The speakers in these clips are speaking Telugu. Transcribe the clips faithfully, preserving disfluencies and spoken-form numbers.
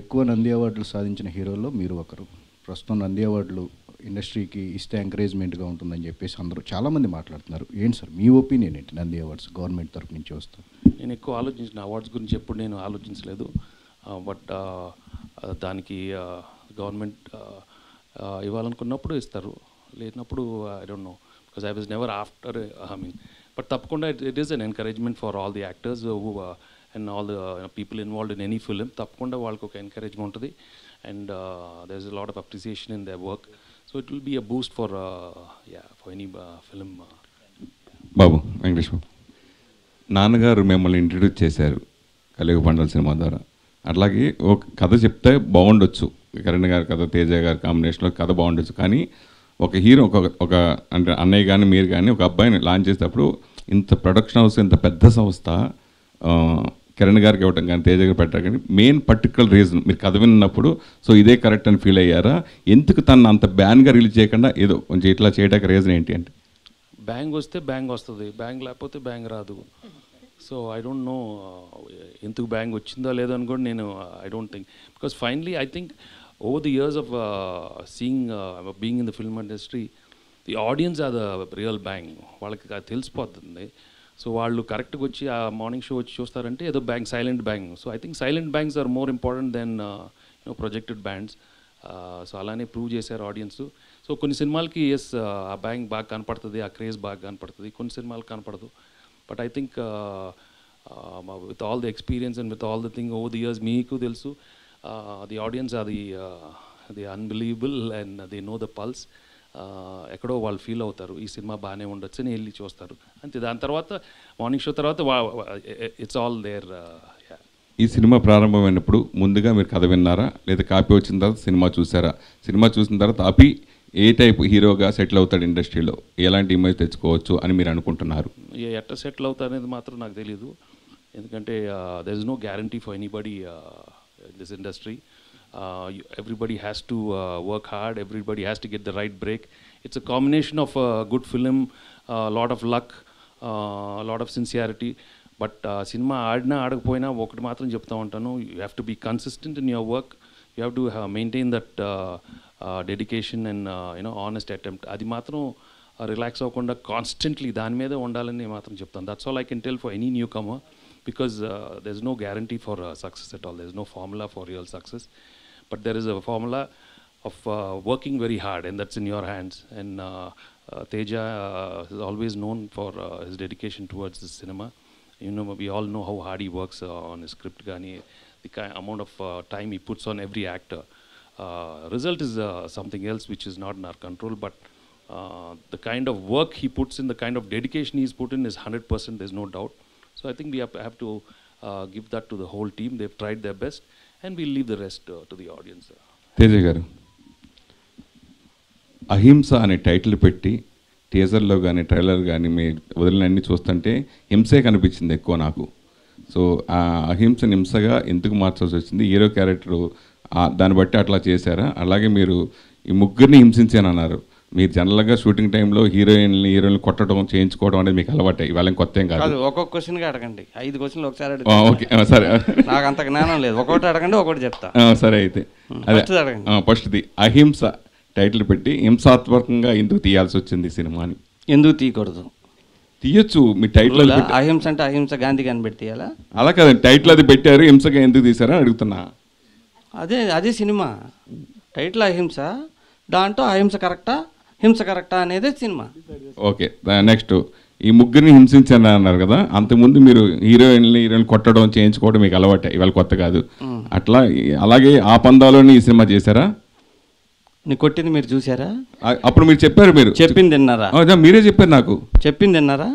ఎక్కువ నంది అవార్డులు సాధించిన హీరోల్లో మీరు ఒకరు. ప్రస్తుతం నంది అవార్డులు ఇండస్ట్రీకి ఇస్తే ఎంకరేజ్మెంట్గా ఉంటుందని చెప్పేసి అందరూ చాలామంది మాట్లాడుతున్నారు. ఏంటి సార్ మీ ఒపీనియన్ ఏంటి? నంది అవార్డ్స్ గవర్నమెంట్ తరఫు నుంచి వస్తాను. నేను ఎక్కువ ఆలోచించిన అవార్డ్స్ గురించి ఎప్పుడు నేను ఆలోచించలేదు. బట్ దానికి గవర్నమెంట్ ఇవ్వాలనుకున్నప్పుడు ఇస్తారు, లేనప్పుడు I don't know, because I was never after I mean. But తప్పకుండా it it is an encouragement for all the actors who and all the people involved in any film. తప్పకుండా వాళ్ళకి ఒక ఎంకరేజ్మెంట్ ఉంటుంది and there is a lot of appreciation in the work. So it will be a boost for ya for any film. Babu Venkatesh Babu, నాన్నగారు మిమ్మల్ని ఇంట్రడ్యూస్ చేశారు కలియుగ పండల సినిమా ద్వారా. అట్లాగే ఒక కథ చెప్తే బాగుండొచ్చు, కరణ్ గారి కథ, తేజ గారి కాంబినేషన్లో కథ బాగుండొచ్చు. కానీ ఒక హీరో ఒక ఒక అంటే అన్నయ్య కానీ మీరు కానీ ఒక అబ్బాయిని లాంచ్ చేసేటప్పుడు ఇంత ప్రొడక్షన్ హౌస్, ఇంత పెద్ద సంస్థ కిరణ్ గారికి ఇవ్వటం కానీ తేజ గారికి పెట్టడం కానీ మెయిన్ పర్టికులర్ రీజన్ మీరు కథ విన్నప్పుడు సో ఇదే కరెక్ట్ అని ఫీల్ అయ్యారా? ఎందుకు తను అంత బ్యాన్గా రిలీజ్ చేయకుండా ఏదో కొంచెం ఇట్లా చేయడానికి రీజన్ ఏంటి అంటే? బ్యాంగ్ వస్తే బ్యాంగ్ వస్తుంది, బ్యాంగ్ లేకపోతే బ్యాంగ్ రాదు. సో ఐ డోంట్ నో ఎందుకు బ్యాంగ్ వచ్చిందో లేదో అని కూడా నేను I don't think, because finally I think over the years of uh, seeing uh, being in the film industry, the audience are the real bang. వాళ్ళకి తెలిసిపోతుంది. సో వాళ్ళు కరెక్ట్గా వచ్చి ఆ మార్నింగ్ షో వచ్చి చూస్తారంటే ఏదో bang, silent bang. So I think silent bangs are more important than you know projected bands. So అలానే ప్రూవ్ చేశారు ఆడియన్స్. సో కొన్ని సినిమాలకి ఎస్ ఆ బ్యాంగ్ బాగా కనపడుతుంది, ఆ క్రేజ్ బాగా కనపడుతుంది, కొన్ని సినిమాలకు కనపడదు. But I think with all the experience and with all the thing over the years మీకు తెలుసు ది ఆడియన్స్ అది అది unbelievable and they know the pulse. ఎక్కడో వాళ్ళు ఫీల్ అవుతారు ఈ సినిమా బాగానే ఉండొచ్చు అని వెళ్ళి చూస్తారు అంతే. దాని తర్వాత మార్నింగ్ షో తర్వాత ఇట్స్ ఆల్ దేర్. ఈ సినిమా ప్రారంభమైనప్పుడు ముందుగా మీరు కథ విన్నారా లేదా కాపీ వచ్చిన తర్వాత సినిమా చూసారా? సినిమా చూసిన తర్వాత అభి ఏ టైప్ హీరోగా సెటిల్ అవుతాడు ఇండస్ట్రీలో, ఎలాంటి ఇమేజ్ తెచ్చుకోవచ్చు అని మీరు అనుకుంటున్నారు? ఎట్లా సెటిల్ అవుతారు అనేది మాత్రం నాకు తెలీదు, ఎందుకంటే there is no guarantee for anybody in this industry. Uh, you, everybody has to uh, work hard, everybody has to get the right break. It's a combination of a good film, a uh, lot of luck, a uh, lot of sincerity. But cinema aadna aadagapoyina okati matram chepta untanu, you have to be consistent in your work, you have to uh, maintain that uh, uh, dedication and uh, you know honest attempt. Adi matram relax avakunda constantly dani meeda undalani matram cheptanu. That's all I can tell for any newcomer. Because uh, there is no guarantee for uh, success at all. There is no formula for real success, but there is a formula of uh, working very hard, and that's in your hands. And uh, uh, Teja uh, is always known for uh, his dedication towards the cinema. You know, we all know how hard he works uh, on his script, Ghani, the kind amount of uh, time he puts on every actor. Uh, result is uh, something else which is not in our control, but uh, the kind of work he puts in, the kind of dedication he's put in is one hundred percent. There's no doubt. So I think we have, have to uh, give that to the whole team. They've tried their best, and we'll leave the rest uh, to the audience. Teja garu, Ahimsa ane title petti teaser lo gaani trailer gaani me vadalina anni chustante himse kanipichindi ekko naaku. So Ahimsa Nimsaga enduku marchalsi vachindi hero character dani batti atla chesara. Alage meeru ee muggurni himsinchanu annaru. మీరు జనరల్గా షూటింగ్ టైంలో హీరోయిన్లు హీరోయిన్లు కొట్టడం చేయించుకోవడం అనేది మీకు అలవాటు, ఇవాళ కొత్త ఏం కాదు. ఒక్కొక్క క్వశ్చన్గా అడగండి, ఐదు క్వశ్చన్లు ఒకసారి అడగండి. ఓకే సరే, నాకు అంత జ్ఞానం లేదు, ఒకటి అడగండి ఒకటి చెప్తా. సరే అయితే అదే అడగండి. ఫస్ట్ది అహింస టైటిల్ పెట్టి హింసాత్మకంగా ఎందుకు తీయాల్సి వచ్చింది సినిమాని? ఎందుకు తీయకూడదు? తీయచ్చు. మీ టైటిల్ అహింస అంటే అహింస గాంధీ గాని పెట్టి తీయాలా? అలా కాదండి, టైటిల్ అది పెట్టారు, హింసగా ఎందుకు తీశారని అడుగుతున్నా. అదే అదే సినిమా టైటిల్ అహింస, దాంట్లో అహింస కరెక్టా హింస కరెక్టా అనేది సినిమా. ఓకే నెక్స్ట్, ఈ ముగ్గురిని హింసించాను అన్నారు కదా, అంతకుముందు మీరు హీరోయిన్లు హీరోయిన్ కొట్టడం చేయించుకోవడం మీకు అలవాటే, ఇవాళ కొత్త కాదు. అట్లా అలాగే ఆ పందాలోనే ఈ సినిమా చేశారా? నీ కొట్టింది మీరు చూసారా? అప్పుడు మీరు చెప్పారు, మీరు చెప్పింది తిన్నారా? మీరే చెప్పారు నాకు, చెప్పింది తిన్నారా?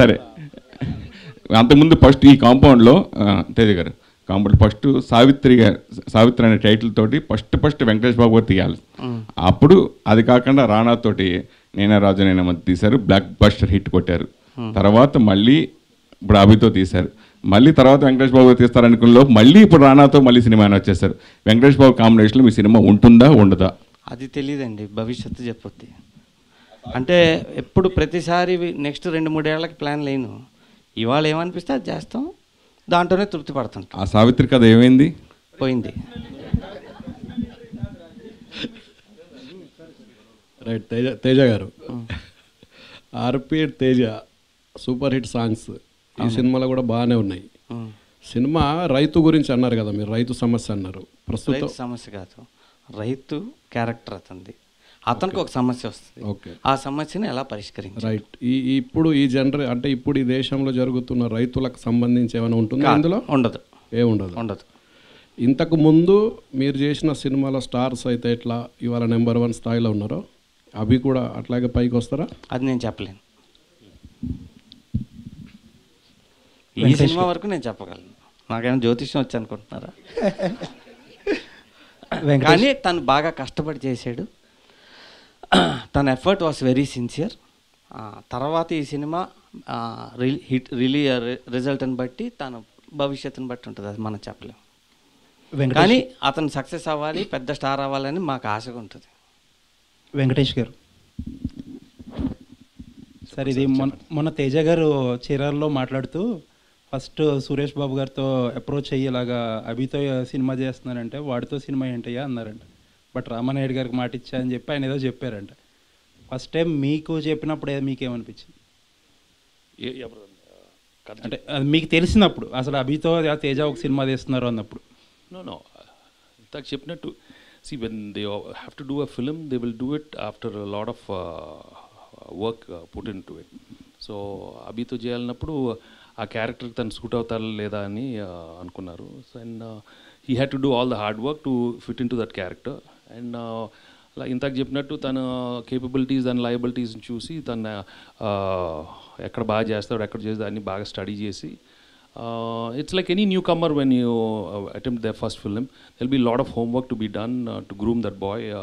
సరే, అంతకుముందు ఫస్ట్ ఈ కాంపౌండ్లో తేజ గారు కాబట్టి ఫస్ట్ సావిత్రి గారు సావిత్రి అనే టైటిల్ తోటి ఫస్ట్ ఫస్ట్ వెంకటేష్ బాబు గారు తీయాలి. అప్పుడు అది కాకుండా రానా తోటి నేనే రాజు నేనే మంది తీశారు, బ్లాక్ బస్టర్ హిట్ కొట్టారు. తర్వాత మళ్ళీ ఇప్పుడు అభితో తీశారు, మళ్ళీ తర్వాత వెంకటేష్ బాబు గారు తీస్తారనుకునే మళ్ళీ ఇప్పుడు రానాతో మళ్ళీ సినిమా అని వచ్చేసారు. వెంకటేష్ బాబు కాంబినేషన్లో మీ సినిమా ఉంటుందా ఉండదా? అది తెలియదండి, భవిష్యత్తు చెప్పొద్ది. అంటే ఎప్పుడు ప్రతిసారి నెక్స్ట్ రెండు మూడేళ్ళకి ప్లాన్ లేను, ఇవాళ ఏమనిపిస్తే అది చేస్తాం, దాంట్లోనే తృప్తి పడుతుంటాం. ఆ సావిత్రి కథ ఏమైంది? పోయింది. రైట్. తేజ తేజ గారు, RP Teja super hit songs ఈ సినిమాలో కూడా బాగానే ఉన్నాయి. సినిమా రైతు గురించి అన్నారు కదా మీరు, రైతు సమస్య అన్నారు. ప్రస్తుతం సమస్య కాదు, రైతు క్యారెక్టర్ అతనిది. అతనికి ఒక సమస్య వస్తుంది, ఓకే, ఆ సమస్యను ఎలా పరిష్కరించాలి. రైట్. ఈ ఇప్పుడు ఈ జనరే అంటే ఇప్పుడు ఈ దేశంలో జరుగుతున్న రైతులకు సంబంధించి ఏమైనా ఉంటుందా అందులో? ఉండదు, ఏముండదు, ఉండదు. ఇంతకు ముందు మీరు చేసిన సినిమాలో స్టార్స్ అయితే ఎట్లా ఇవాళ నెంబర్ వన్ స్థాయిలో ఉన్నారో అవి కూడా అట్లాగే పైకి వస్తారా? అది నేను చెప్పలేను, ఈ సినిమా వరకు నేను చెప్పగలను. నాకేమైనా జ్యోతిష్యం వచ్చి అనుకుంటున్నారా? కానీ తను బాగా కష్టపడి చేశాడు, తన ఎఫర్ట్ వాస్ వెరీ సిన్సియర్. తర్వాత ఈ సినిమా హిట్ రిలీ రిజల్ట్ని బట్టి, తన భవిష్యత్తుని బట్టి ఉంటుంది, అది మనం చెప్పలేము. కానీ అతను సక్సెస్ అవ్వాలి, పెద్ద స్టార్ అవ్వాలని మాకు ఆశగా ఉంటుంది. వెంకటేష్ గారు సార్, ఇది మొన్న మొన్న తేజ గారు చీరాల్లో మాట్లాడుతూ ఫస్ట్ సురేష్ బాబు గారితో అప్రోచ్ అయ్యి ఇలాగా అభితో సినిమా చేస్తున్నానంటే వాడితో సినిమా ఏంటయ్యా అన్నారంట. బట్ రామానాయుడు గారికి మాట ఇచ్చా అని చెప్పి ఆయన ఏదో చెప్పారంట. ఫస్ట్ టైం మీకు చెప్పినప్పుడు మీకేమనిపించింది? అంటే అది మీకు తెలిసినప్పుడు, అసలు అభితో తేజ ఒక సినిమా తీస్తున్నారు అన్నప్పుడు? No, no. In fact, see, when they have to do a film, they will do it after a lot of uh, work uh, put into it. So, Abhito Jayalnappudu, a character than suit avutadu ledha ani anukunnaru. And uh, he had to do all the hard work to fit into that character. And uh, ఇంతకు చెప్పినట్టు తన కేపబిలిటీస్ దాని లయబిలిటీస్ని చూసి తను ఎక్కడ బాగా చేస్తాడు, ఎక్కడ చేసి దాన్ని బాగా స్టడీ చేసి. Uh, it's like any newcomer when you uh, attempt their first film. There'll be a lot of homework to be done uh, to groom that boy uh,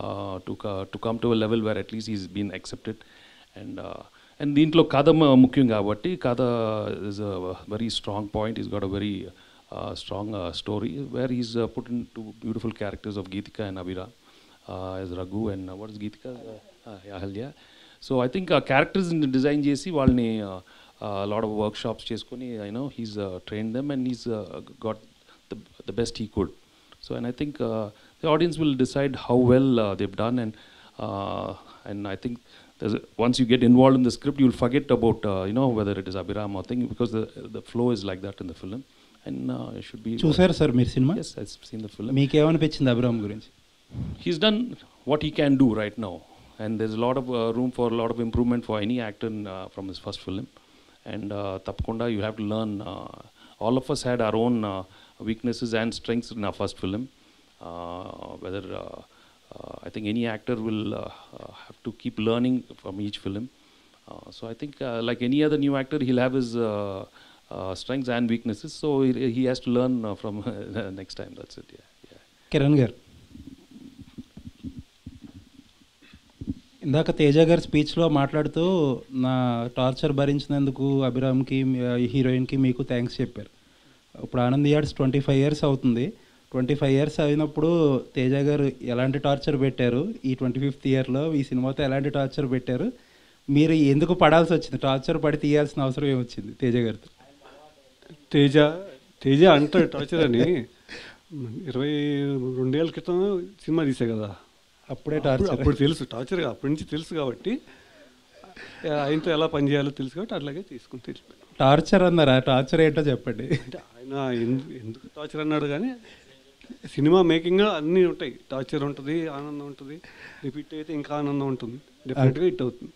uh, to uh, to come to a level where at least he's been accepted. And uh, and dintlo kada mukyam kabatti kada is a very strong point. He's got a very uh, strong uh, story where he's uh, put into beautiful characters of Geetika and Abhira uh, as Raghu and uh, what is Geetika? Ahal, yeah. So I think uh, characters in design jesi valni. Uh, Uh, a lot of workshops cheskoni, you know, he's uh, trained them and he's uh, got the, the best he could. So, and I think uh, the audience will decide how well uh, they've done. And uh, and I think there's a, once you get involved in the script, you'll forget about, uh, you know, whether it is Abhiram or thing, because the the flow is like that in the film. And uh, it should be... Chusar sir, meer cinema? Yes, I've seen the film. Meeku em anipichindi Abhiram gurinchi? He's done what he can do right now. And there's a lot of uh, room for a lot of improvement for any actor in, uh, from his first film. And uh, Tapkonda, you have to learn. Uh, all of us had our own uh, weaknesses and strengths in our first film. Uh, whether uh, uh, I think any actor will uh, uh, have to keep learning from each film. Uh, so I think uh, like any other new actor, he'll have his uh, uh, strengths and weaknesses. So he, he has to learn uh, from uh, next time. That's it. Yeah. Kiran Gar. ఇందాక తేజ గారి స్పీచ్లో మాట్లాడుతూ నా టార్చర్ భరించినందుకు అభిరామ్కి హీరోయిన్కి మీకు థ్యాంక్స్ చెప్పారు. ఇప్పుడు Anand ads twenty five years అవుతుంది. ట్వంటీ ఫైవ్ ఇయర్స్ అయినప్పుడు తేజ గారు ఎలాంటి టార్చర్ పెట్టారు, ఈ ట్వంటీ ఫిఫ్త్ ఇయర్లో ఈ సినిమాతో ఎలాంటి టార్చర్ పెట్టారు, మీరు ఎందుకు పడాల్సి వచ్చింది, టార్చర్ పడి తీయాల్సిన అవసరం ఏమొచ్చింది తేజ గారితో? తేజ తేజ అంటే టార్చర్ అని ఇరవై రెండేళ్ళ క్రితం సినిమా తీసే కదా, అప్పుడే టార్చర్, అప్పుడు తెలుసు టార్చర్, అప్పటి నుంచి తెలుసు కాబట్టి ఆయనతో ఎలా పనిచేయాలో తెలుసు కాబట్టి అట్లాగే తీసుకుని తెలిసిపోయాను. టార్చర్ అన్నారు, ఆ టార్చర్ ఏంటో చెప్పండి. ఆయన ఎందుకు టార్చర్ అన్నాడు కానీ సినిమా మేకింగ్లో అన్నీ ఉంటాయి, టార్చర్ ఉంటుంది, ఆనందం ఉంటుంది, రిపీట్ అయితే ఇంకా ఆనందం ఉంటుంది, డెఫినెట్గా హిట్ అవుతుంది.